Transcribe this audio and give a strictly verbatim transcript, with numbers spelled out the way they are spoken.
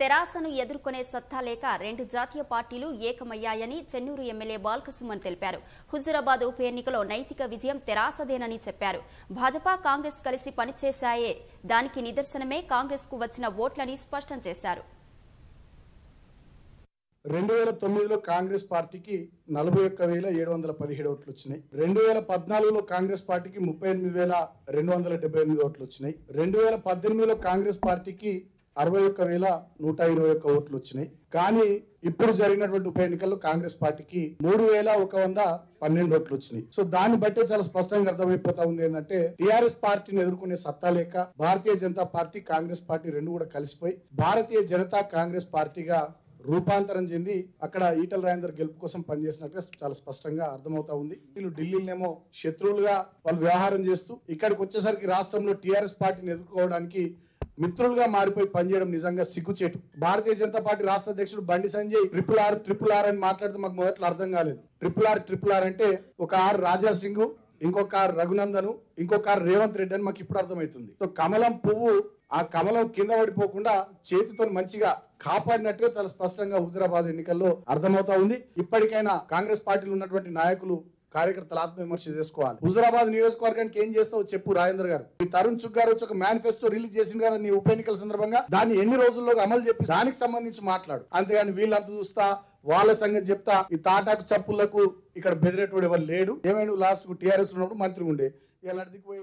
తెరాసను ఎదుర్కొనే సత్తా లేక రెండు జాతీయ పార్టీలు ఏకమయ్యాయని చెన్నూరు ఎమ్మెల్యే బాల్కసుమన్ తెలిపారు. హుజూరాబాద్ ఉప ఎన్నికలో నైతిక విజయం తెరాసదేనని చెప్పారు. భాజపా కాంగ్రెస్ కలిసి పనిచేశాయే దానికి నిదర్శనమే కాంగ్రెస్ కు వచ్చిన ఓట్లని స్పష్టం చేశారు. రెండు వేల తొమ్మిదిలో కాంగ్రెస్ పార్టీకి నలభై ఒక్క వేల ఏడు వందల పదిహేడు ఓట్లు వచ్చినాయి. రెండు వేల పద్నాలుగులో కాంగ్రెస్ పార్టీకి ముప్పై ఎనిమిది వేల రెండు వందల డెబ్బై ఎనిమిది ఓట్లు వచ్చినాయి. రెండు వేల పద్దెనిమిదిలో కాంగ్రెస్ పార్టీకి అరవై ఒక్క వేల నూట ఇరవై ఒక్క ఓట్లు వచ్చినాయి. కానీ ఇప్పుడు జరిగినటువంటి ఉప ఎన్నికల్లో కాంగ్రెస్ పార్టీకి మూడు వేల ఒక వంద పన్నెండు ఓట్లు వచ్చినాయి. సో దాన్ని బట్టే చాలా స్పష్టంగా అర్థమైపోతా ఉంది ఏంటంటే, టీఆర్ఎస్ పార్టీని ఎదుర్కొనే సత్తా లేక భారతీయ జనతా పార్టీ కాంగ్రెస్ పార్టీ రెండు కూడా కలిసిపోయి భారతీయ జనతా కాంగ్రెస్ పార్టీగా రూపాంతరం చెంది అక్కడ ఈటల రాజేందర్ గెలుపు కోసం పనిచేసినట్టుగా చాలా స్పష్టంగా అర్థమవుతా ఉంది. వీళ్ళు ఢిల్లీనేమో శత్రువులుగా వాళ్ళు వ్యవహారం చేస్తూ ఇక్కడికి వచ్చేసరికి రాష్ట్రంలో టీఆర్ఎస్ పార్టీని ఎదుర్కోవడానికి మిత్రులుగా మారిపోయి పనిచేయడం నిజంగా సిగ్గుచేటు. భారతీయ జనతా పార్టీ రాష్ట్ర అధ్యక్షుడు Bandi Sanjay triple R triple R అని మాట్లాడితే మాకు మొదట్లో అర్థం కాలేదు. ట్రిపుల్ ఆర్ ట్రిపుల్ ఆర్ అంటే ఒక ఆర్ రాజా సింగ్, ఇంకొక ఆర్ రఘునందను, ఇంకొక ఆర్ రేవంత్ రెడ్డి అని మాకు ఇప్పుడు అర్థమవుతుంది. సో కమలం పువ్వు ఆ కమలం కింద పడిపోకుండా చేతితో మంచిగా కాపాడినట్టుగా చాలా స్పష్టంగా హుజూరాబాద్ ఎన్నికల్లో అర్థమవుతా ఉంది. ఇప్పటికైనా కాంగ్రెస్ పార్టీలో ఉన్నటువంటి నాయకులు కార్యకర్తలు ఆత్మవిమర్శ చేసుకోవాలి. హుజూరాబాద్ నియోజకవర్గానికి ఏం చేస్తావు చెప్పు రాజేందర్ గారు. ఈ తరుణ్ చుక్ గారు వచ్చి ఒక మేనిఫెస్టో రిలీజ్ చేసింది కదా నీ ఉప ఎన్నికల సందర్భంగా, దాన్ని ఎన్ని రోజుల్లో అమలు చెప్పి దానికి సంబంధించి మాట్లాడు. అంతేగాని వీళ్ళంత చూస్తా వాళ్ళ సంగతి చెప్తా ఈ తాటాకు చప్పులకు ఇక్కడ బెదిరేటోడు ఎవరు లేడు. ఏమైనా లాస్ట్ కు టీఆర్ఎస్ ఉన్నప్పుడు మంత్రి ఉండే ఇలా అడిగిపోయి